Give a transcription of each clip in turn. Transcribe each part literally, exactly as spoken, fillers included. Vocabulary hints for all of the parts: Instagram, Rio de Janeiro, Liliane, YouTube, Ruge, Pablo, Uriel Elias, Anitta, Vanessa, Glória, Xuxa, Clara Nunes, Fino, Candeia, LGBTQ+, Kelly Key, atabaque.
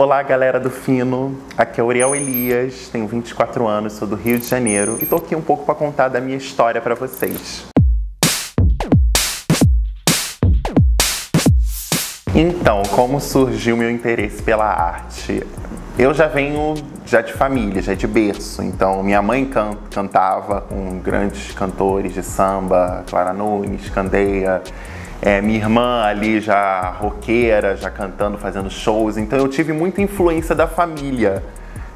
Olá, galera do Fino, aqui é Uriel Elias, tenho vinte e quatro anos, sou do Rio de Janeiro e tô aqui um pouco para contar da minha história para vocês. Então, como surgiu meu interesse pela arte? Eu já venho já de família, já de berço, então minha mãe can cantava com grandes cantores de samba, Clara Nunes, Candeia, é, minha irmã ali já roqueira, já cantando, fazendo shows, então eu tive muita influência da família.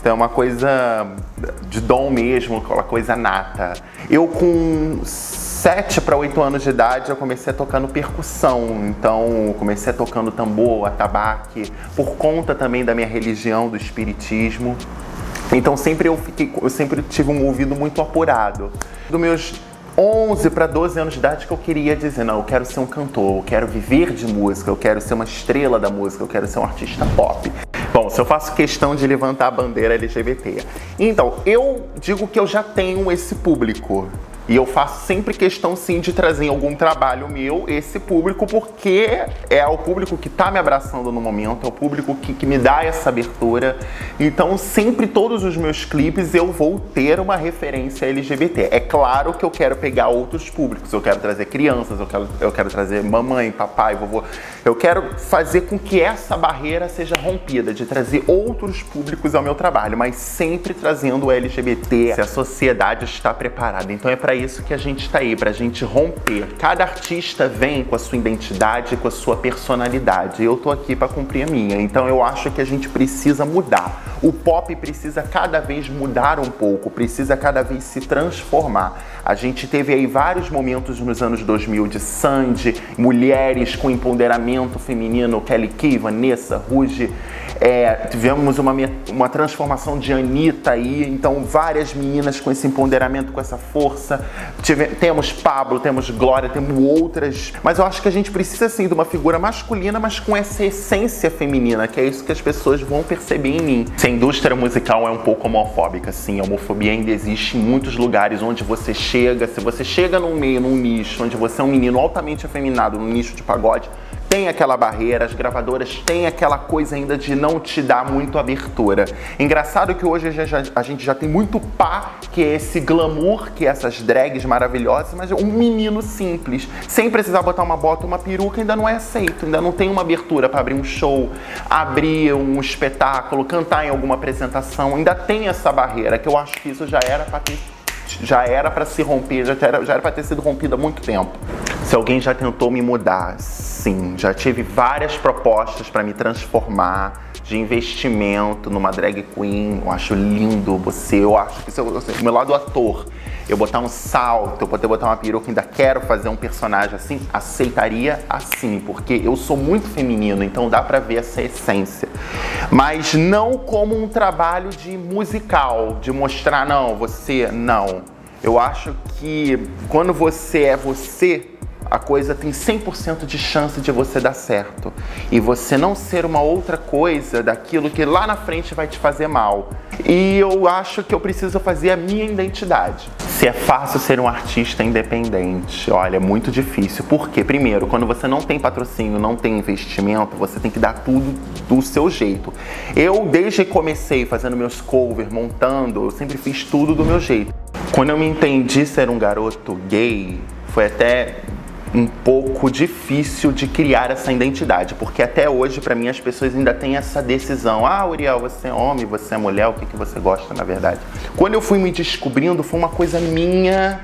Então é uma coisa de dom mesmo, aquela coisa nata. Eu com sete para oito anos de idade eu comecei a tocar no percussão, então comecei a tocando tambor, atabaque, por conta também da minha religião, do espiritismo. Então sempre eu, fiquei, eu sempre tive um ouvido muito apurado. Dos meus onze para doze anos de idade que eu queria dizer, não, eu quero ser um cantor, eu quero viver de música, eu quero ser uma estrela da música, eu quero ser um artista pop. Bom, se eu faço questão de levantar a bandeira L G B T. Então, eu digo que eu já tenho esse público. E eu faço sempre questão, sim, de trazer em algum trabalho meu esse público, porque é o público que tá me abraçando no momento, é o público que, que me dá essa abertura. Então, sempre, todos os meus clipes, eu vou ter uma referência L G B T. É claro que eu quero pegar outros públicos, eu quero trazer crianças, eu quero, eu quero trazer mamãe, papai, vovô. Eu quero fazer com que essa barreira seja rompida, de trazer outros públicos ao meu trabalho, mas sempre trazendo o L G B T, se a sociedade está preparada. Então, é pra isso que a gente tá aí, pra gente romper. Cada artista vem com a sua identidade, com a sua personalidade. Eu tô aqui pra cumprir a minha, então eu acho que a gente precisa mudar. O pop precisa cada vez mudar um pouco, precisa cada vez se transformar. A gente teve aí vários momentos nos anos dois mil de Sandy, mulheres com empoderamento feminino, Kelly Key, Vanessa, Ruge. É, tivemos uma, uma transformação de Anitta aí, então várias meninas com esse empoderamento, com essa força. Tive, temos Pablo, temos Glória, temos outras, mas eu acho que a gente precisa sim de uma figura masculina, mas com essa essência feminina, que é isso que as pessoas vão perceber em mim. Se a indústria musical é um pouco homofóbica, sim, a homofobia ainda existe em muitos lugares onde você chega, se você chega num meio, num nicho, onde você é um menino altamente afeminado, num nicho de pagode, tem aquela barreira, as gravadoras têm aquela coisa ainda de não te dar muito abertura. Engraçado que hoje já, já, a gente já tem muito pá, que é esse glamour, que é essas drags maravilhosas, mas um menino simples, sem precisar botar uma bota, uma peruca, ainda não é aceito, ainda não tem uma abertura para abrir um show, abrir um espetáculo, cantar em alguma apresentação, ainda tem essa barreira, que eu acho que isso já era para ter já era para se romper, já era, já era para ter sido rompida há muito tempo. Se alguém já tentou me mudar, sim, já tive várias propostas para me transformar, de investimento numa drag queen, eu acho lindo você, eu acho que isso, eu, assim, o meu lado ator, eu botar um salto, eu poder botar uma peruca, ainda quero fazer um personagem assim, aceitaria assim, porque eu sou muito feminino, então dá pra ver essa essência. Mas não como um trabalho de musical, de mostrar, não, você, não. Eu acho que quando você é você, a coisa tem cem por cento de chance de você dar certo. E você não ser uma outra coisa daquilo que lá na frente vai te fazer mal. E eu acho que eu preciso fazer a minha identidade. Se é fácil ser um artista independente, olha, é muito difícil. Por quê? Primeiro, quando você não tem patrocínio, não tem investimento, você tem que dar tudo do seu jeito. Eu, desde que comecei fazendo meus covers, montando, eu sempre fiz tudo do meu jeito. Quando eu me entendi ser um garoto gay, foi até um pouco difícil de criar essa identidade, porque até hoje, pra mim, as pessoas ainda têm essa decisão. Ah, Uriel, você é homem, você é mulher, o que, que você gosta, na verdade? Quando eu fui me descobrindo, foi uma coisa minha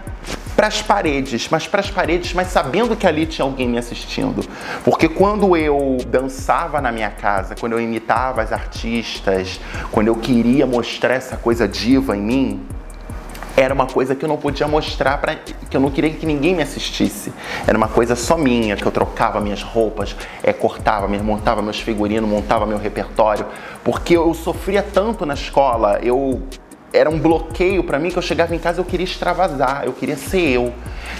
pras paredes, mas pras paredes, mas sabendo que ali tinha alguém me assistindo. Porque quando eu dançava na minha casa, quando eu imitava as artistas, quando eu queria mostrar essa coisa diva em mim, era uma coisa que eu não podia mostrar, pra, que eu não queria que ninguém me assistisse. Era uma coisa só minha, que eu trocava minhas roupas, é, cortava, montava meus figurinos, montava meu repertório. Porque eu sofria tanto na escola, eu era um bloqueio pra mim, que eu chegava em casa e eu queria extravasar, eu queria ser eu.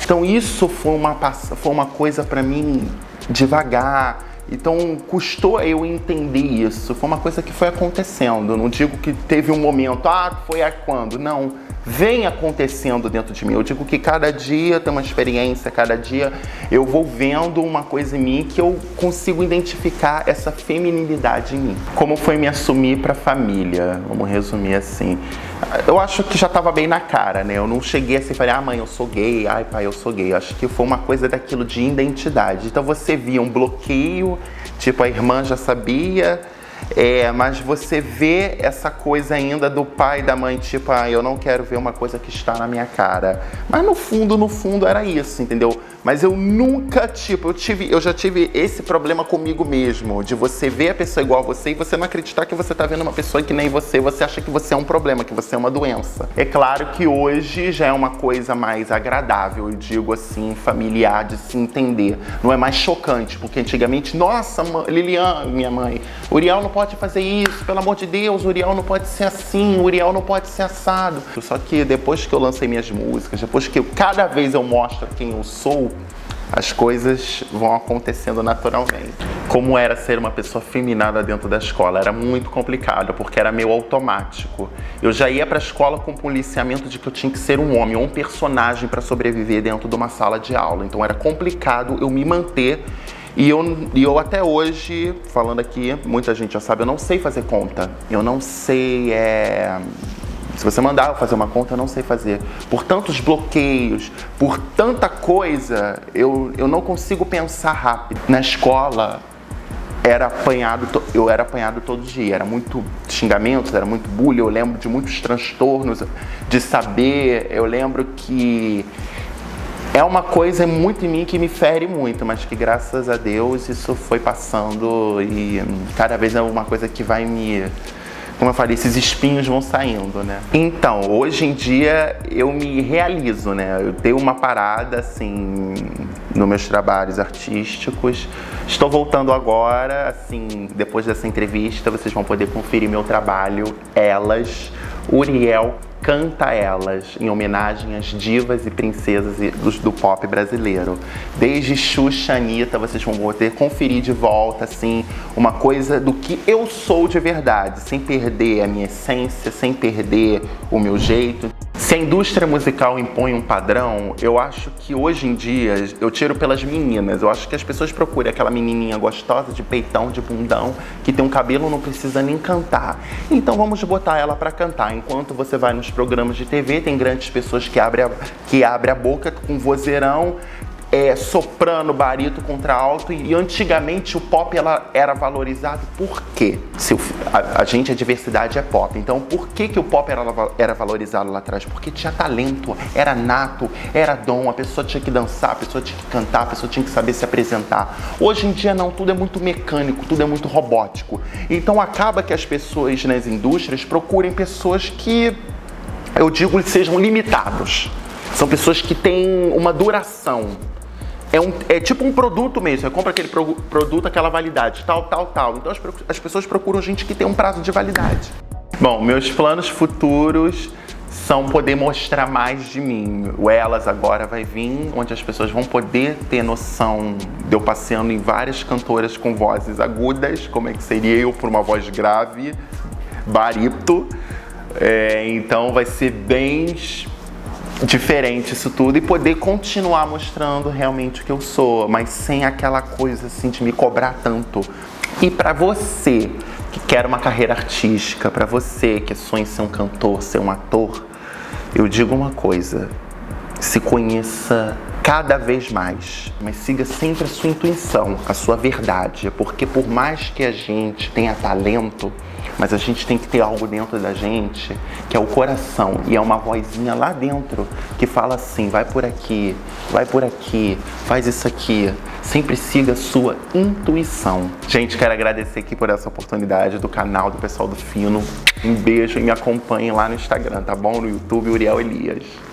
Então isso foi uma, foi uma coisa pra mim devagar. Então custou eu entender isso, foi uma coisa que foi acontecendo. Eu não digo que teve um momento, ah, foi a quando, não. vem acontecendo dentro de mim. Eu digo que cada dia tem uma experiência, cada dia eu vou vendo uma coisa em mim que eu consigo identificar essa feminilidade em mim. Como foi me assumir para a família? Vamos resumir assim. Eu acho que já estava bem na cara, né? Eu não cheguei assim e falei, ah, mãe, eu sou gay, ai, pai, eu sou gay. Eu acho que foi uma coisa daquilo de identidade. Então você via um bloqueio, tipo, a irmã já sabia. É, mas você vê essa coisa ainda do pai e da mãe, tipo, ah, eu não quero ver uma coisa que está na minha cara. Mas no fundo, no fundo era isso, entendeu? Mas eu nunca, tipo, eu, tive, eu já tive esse problema comigo mesmo, de você ver a pessoa igual a você e você não acreditar que você está vendo uma pessoa que nem você, você acha que você é um problema, que você é uma doença. É claro que hoje já é uma coisa mais agradável, eu digo assim, familiar, de se entender. Não é mais chocante, porque antigamente, nossa, Liliane, minha mãe, Uriel não pode fazer isso, pelo amor de Deus, Uriel não pode ser assim, Uriel não pode ser assado. Só que depois que eu lancei minhas músicas, depois que eu, cada vez eu mostro quem eu sou, as coisas vão acontecendo naturalmente. Como era ser uma pessoa feminada dentro da escola? Era muito complicado, porque era meio automático. Eu já ia pra escola com o policiamento de que eu tinha que ser um homem ou um personagem para sobreviver dentro de uma sala de aula. Então era complicado eu me manter. E eu, e eu até hoje, falando aqui, muita gente já sabe, eu não sei fazer conta. Eu não sei, é... se você mandar eu fazer uma conta, eu não sei fazer. Por tantos bloqueios, por tanta coisa, eu, eu não consigo pensar rápido. Na escola, era apanhado, eu era apanhado todo dia. Era muito xingamento, era muito bullying. Eu lembro de muitos transtornos, de saber. Eu lembro que... é uma coisa muito em mim que me fere muito, mas que graças a Deus isso foi passando e cada vez é uma coisa que vai me... como eu falei, esses espinhos vão saindo, né? Então, hoje em dia eu me realizo, né? Eu tenho uma parada, assim, nos meus trabalhos artísticos. Estou voltando agora, assim, depois dessa entrevista, vocês vão poder conferir meu trabalho, Elas, Uriel Canta Elas, em homenagem às divas e princesas do pop brasileiro. Desde Xuxa, Anitta, vocês vão poder conferir de volta, assim, uma coisa do que eu sou de verdade, sem perder a minha essência, sem perder o meu jeito. Se a indústria musical impõe um padrão, eu acho que hoje em dia, eu tiro pelas meninas, eu acho que as pessoas procuram aquela menininha gostosa, de peitão, de bundão, que tem um cabelo, não precisa nem cantar. Então vamos botar ela pra cantar. Enquanto você vai nos programas de T V, tem grandes pessoas que abrem a, que abrem a boca com vozeirão, é, soprano, barito, contra alto. E antigamente o pop ela era valorizado por quê? Se o, a, a gente, a diversidade é pop. Então por que, que o pop era, era valorizado lá atrás? Porque tinha talento, era nato, era dom. A pessoa tinha que dançar, a pessoa tinha que cantar, a pessoa tinha que saber se apresentar. Hoje em dia não, tudo é muito mecânico, tudo é muito robótico. Então acaba que as pessoas nas indústrias procurem pessoas que... eu digo que sejam limitados. São pessoas que têm uma duração. É, um, é tipo um produto mesmo. Você compra aquele pro, produto, aquela validade, tal, tal, tal. Então as, as pessoas procuram gente que tem um prazo de validade. Bom, meus planos futuros são poder mostrar mais de mim. O Elas agora vai vir, onde as pessoas vão poder ter noção de eu passeando em várias cantoras com vozes agudas, como é que seria eu por uma voz grave, barito. É, então vai ser bem diferente isso tudo e poder continuar mostrando realmente o que eu sou, mas sem aquela coisa assim de me cobrar tanto. E pra você que quer uma carreira artística, pra você que sonha em ser um cantor, ser um ator, eu digo uma coisa: se conheça cada vez mais, mas siga sempre a sua intuição, a sua verdade, porque por mais que a gente tenha talento, mas a gente tem que ter algo dentro da gente, que é o coração, e é uma vozinha lá dentro que fala assim, vai por aqui, vai por aqui, faz isso aqui, sempre siga a sua intuição. Gente, quero agradecer aqui por essa oportunidade do canal, do pessoal do Fino, um beijo e me acompanhem lá no Instagram, tá bom? No YouTube, Uriel Elias.